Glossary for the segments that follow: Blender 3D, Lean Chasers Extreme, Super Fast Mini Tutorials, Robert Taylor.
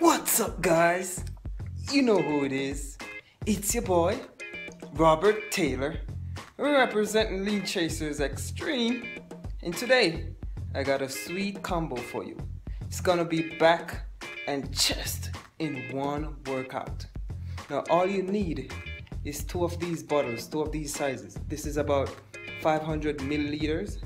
What's up, guys? You know who it is. It's your boy, Robert Taylor, representing Lean Chasers Extreme. And today, I got a sweet combo for you. It's gonna be back and chest in one workout. Now, all you need is two of these bottles, two of these sizes. This is about 500 milliliters.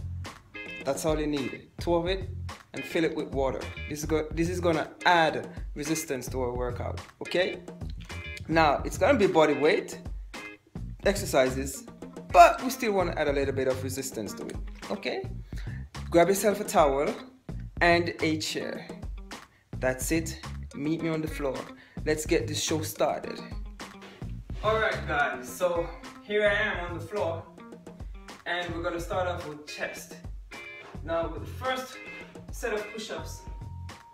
That's all you need, two of it, and fill it with water. This is gonna add resistance to our workout, okay? Now, it's gonna be body weight exercises, but we still wanna add a little bit of resistance to it, okay? Grab yourself a towel and a chair. That's it, meet me on the floor. Let's get this show started. All right, guys, so here I am on the floor, and we're gonna start off with chest. Now, with the first set of push-ups,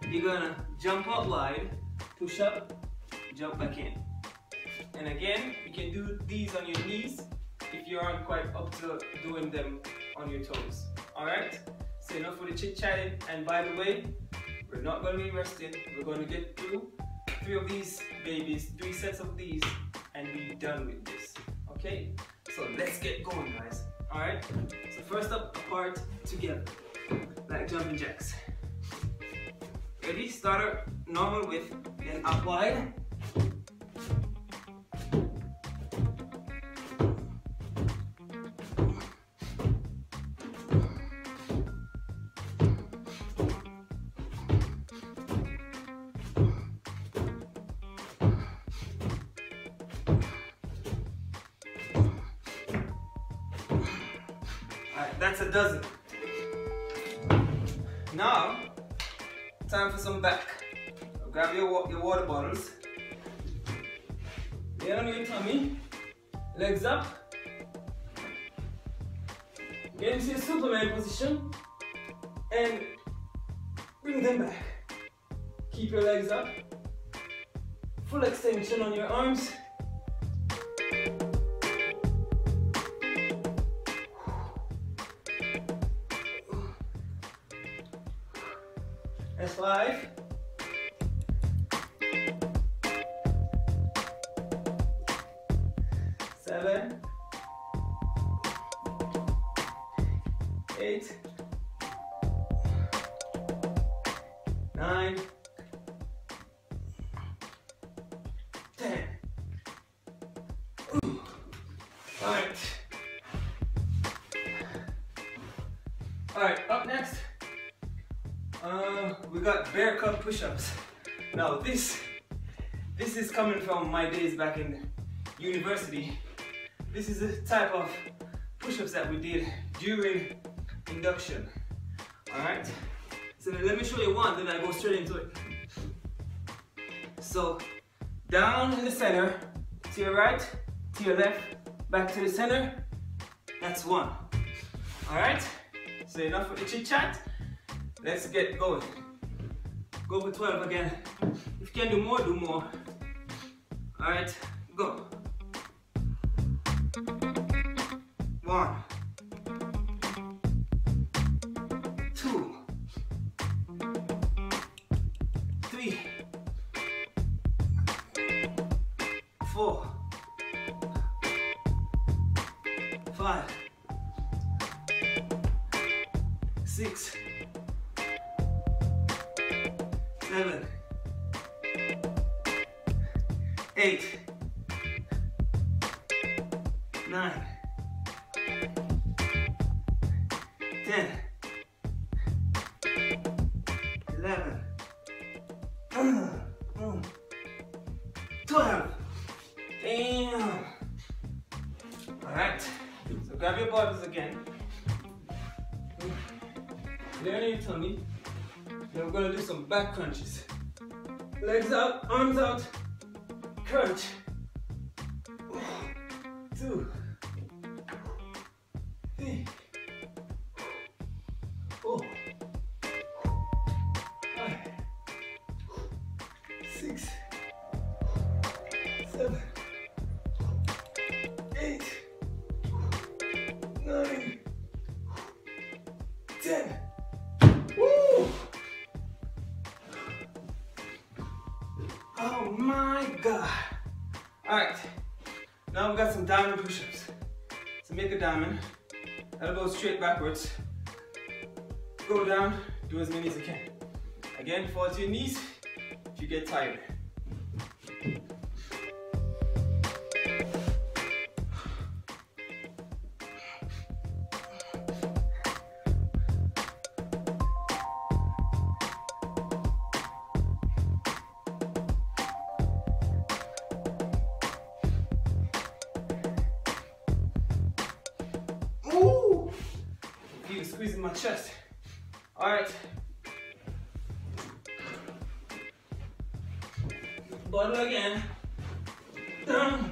you're gonna jump out wide, push up, jump back in. And again, you can do these on your knees if you aren't quite up to doing them on your toes. All right? So enough with the chit-chatting. And by the way, we're not gonna be resting. We're gonna get through three of these babies, three sets of these, and be done with this, okay? So let's get going, guys. All right? So first up, apart, together. Like jumping jacks. Ready? Starter normal width, then up wide. Alright, that's a dozen. Now, time for some back. So grab your water bottles. Lay on your tummy. Legs up. Get into your Superman position. And bring them back. Keep your legs up. Full extension on your arms. That's five. Seven. Eight. Nine. 10. Ooh. All right. Up next. We got bear cup push-ups. Now this is coming from my days back in university. This is the type of push-ups that we did during induction. Alright? So then let me show you one, then I go straight into it. So down to the center, to your right, to your left, back to the center. That's one. Alright? So enough with the chit-chat. Let's get going. Go for 12 again. If you can do more, do more. All right, go. 1, 2, 3, 4, 5, 6. 7, 8, 9, 10, 11, 12. Damn. All right. So grab your bottles again. There you tell me. Then we're gonna do some back crunches. Legs out, arms out, crunch. 2, 3, 4, 5, 6, 7, 8, 9, 10. Woo! God. All right, now we've got some diamond push-ups. So make a diamond, elbow straight backwards. Go down, do as many as you can. Again, fall to your knees if you get tired. Squeezing my chest. All right. Bottom again. Down.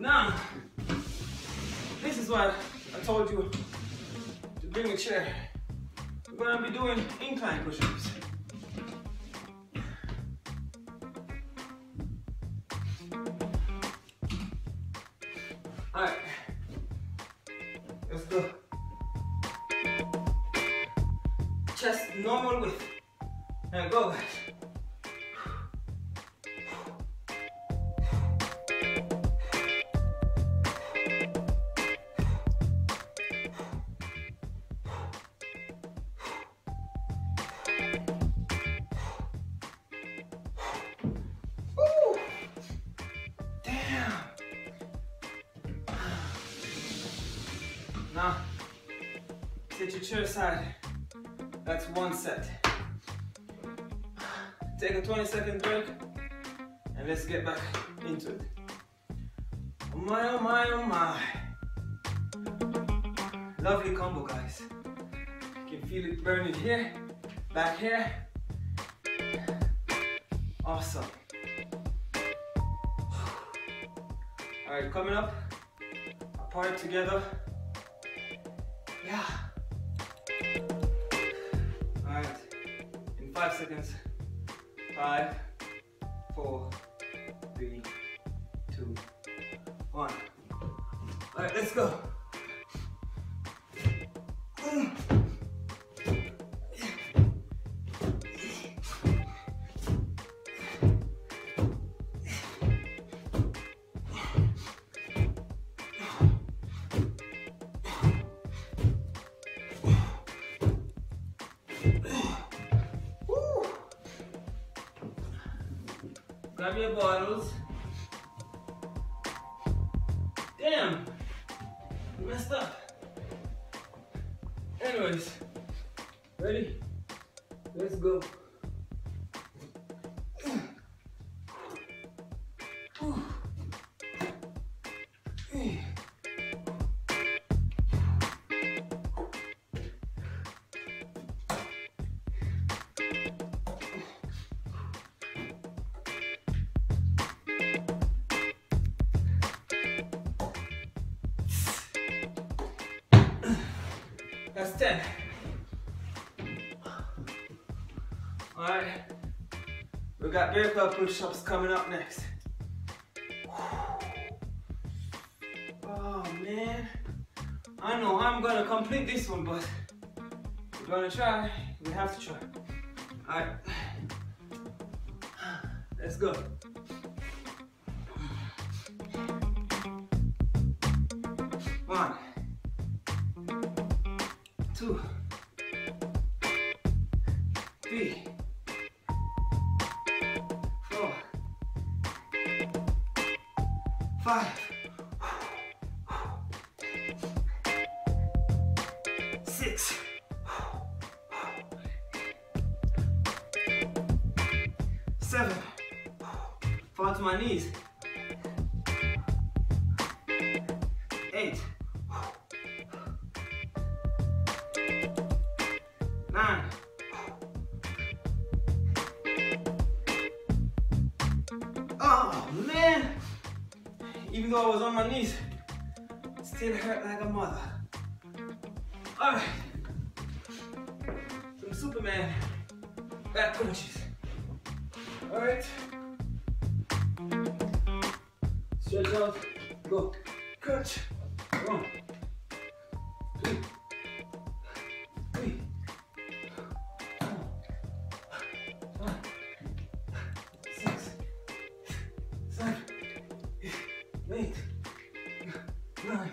Now, this is what I told you to bring a chair. We're going to be doing incline push-ups. All right, let's go. Chest normal width. Now go, guys. Now, sit your chair side. That's one set. Take a 20-second break and let's get back into it. Oh my, oh my, oh my. Lovely combo, guys. You can feel it burning here, back here. Awesome. All right, coming up, apart together. Yeah. All right. In 5 seconds. 5, 4, 3, 2, 1. All right. Let's go. Grab your bottles. Damn, you messed up. Anyways, ready? Let's go. That's 10. All right, we got barefoot push-ups coming up next. Oh man, I know I'm gonna complete this one, but we're gonna try. We have to try. All right, let's go. One. 2, 3, 4, 5, 6, 7. Fall to my knees. 8. 9. 10. Oh man, even though I was on my knees, it still hurt like a mother. Alright, from Superman, back punches. Alright, stretch out, go, crunch, 1, 2, 3, 4, 5, 6, 7, 8, 9,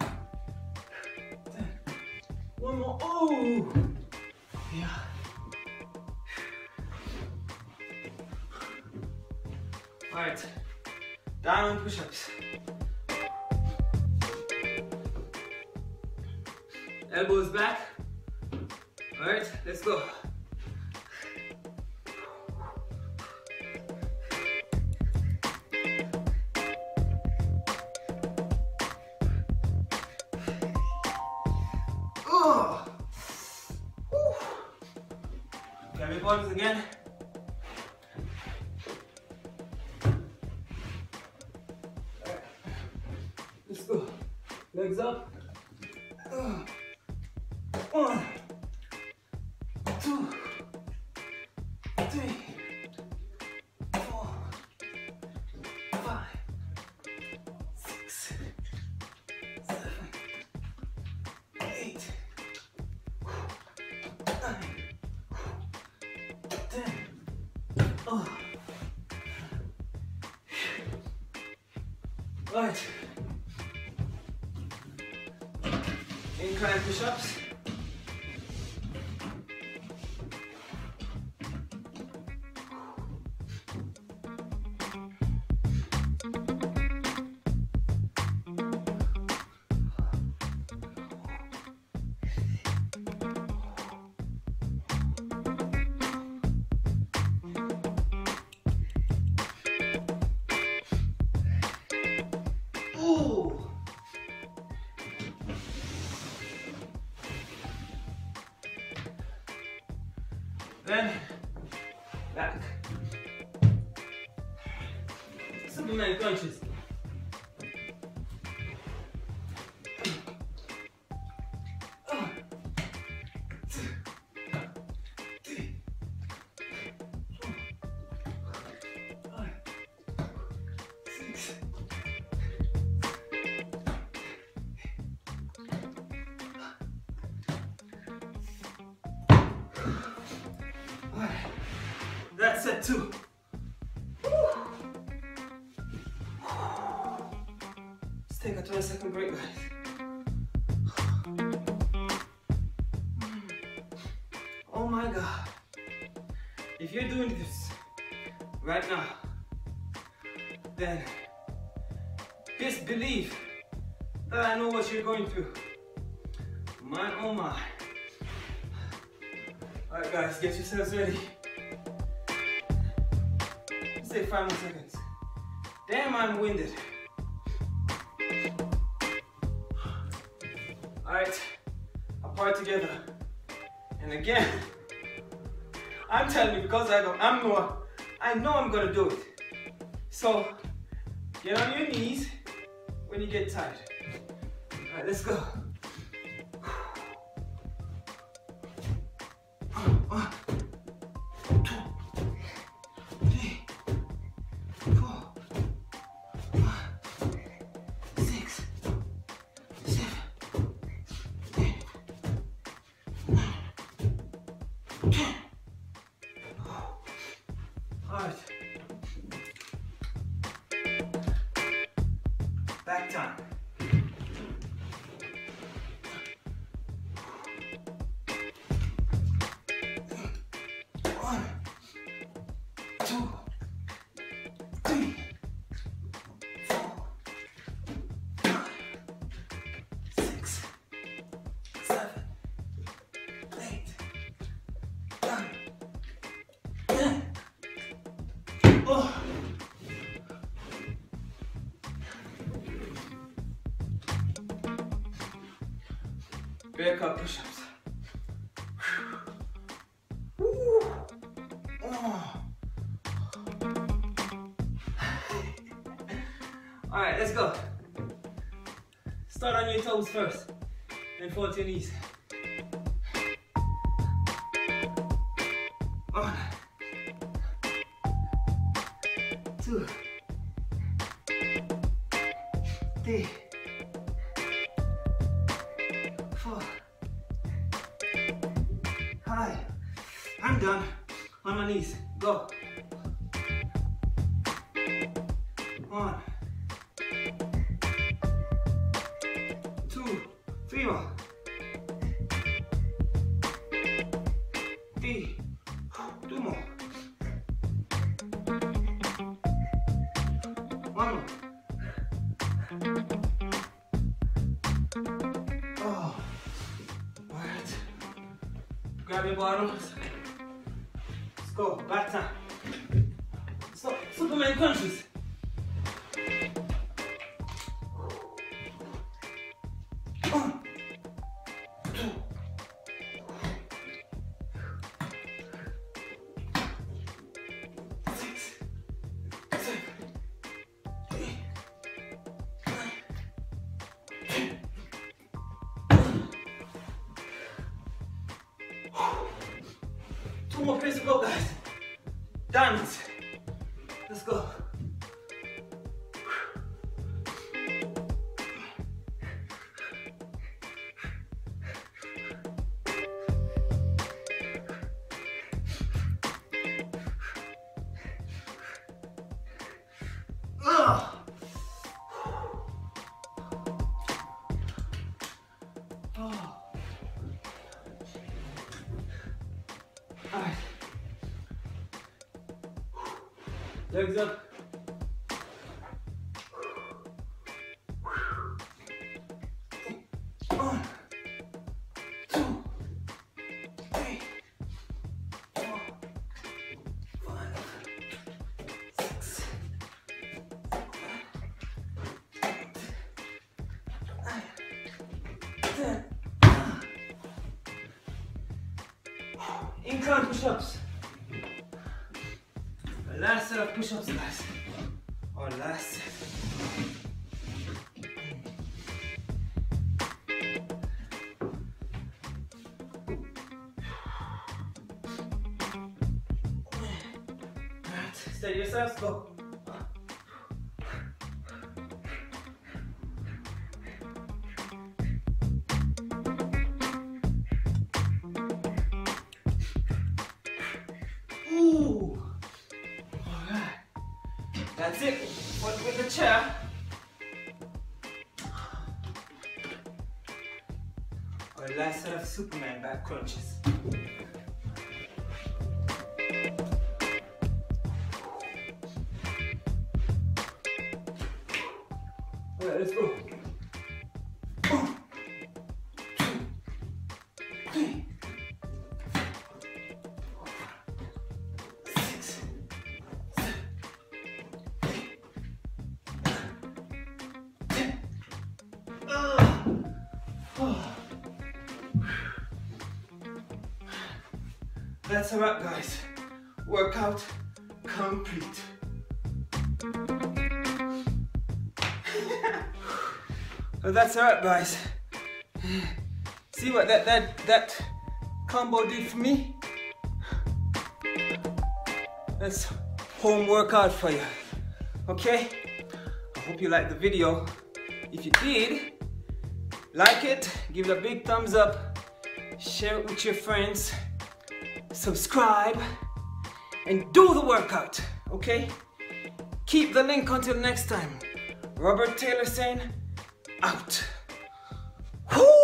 10. One more. Oh, yeah. All right, down push-ups. Elbows back. All right, let's go. Can we go this again? Right. Let's go. Legs up. 1, 2, 3, 4, 5, 6, 7, 8, 9. Oh. All right. Incline push-ups. Then back. Superman crunches. That's it too. Woo. Let's take a 20-second break, guys. Oh my God. If you're doing this right now, then just believe that I know what you're going through. My oh my. Alright guys, get yourselves ready. 5 more seconds. Damn, I'm winded. All right, apart together. And again, I'm telling you because I know I'm gonna do it. So get on your knees when you get tired. All right, let's go. Back time. Back up push-ups. Oh. All right, let's go. Start on your toes first, then fall to your knees. One, two, three, 4, 5. I'm done. On my knees. Go. 1, 2, 3 more. 3, 2 more. 1 more. Oh. All right. Grab your bottles. Let's go. Back time. Stop. Superman punches. More place to go, guys. Damn it. Let's go. Alright. Legs up. Incline push-ups. Last set of push-ups, guys. Or last set. Alright, steady yourselves, go. Ooh. Alright. That's it. One with the chair. Our last set of Superman back crunches. Alright, let's go. 1, 2, 3. That's a wrap, guys. Workout complete. Well, that's a wrap, guys. See what that combo did for me? That's home workout for you. Okay? I hope you liked the video. If you did, like it, give it a big thumbs up, share it with your friends. Subscribe and do the workout, okay? Keep the link until next time. Robert Taylor saying out. Woo!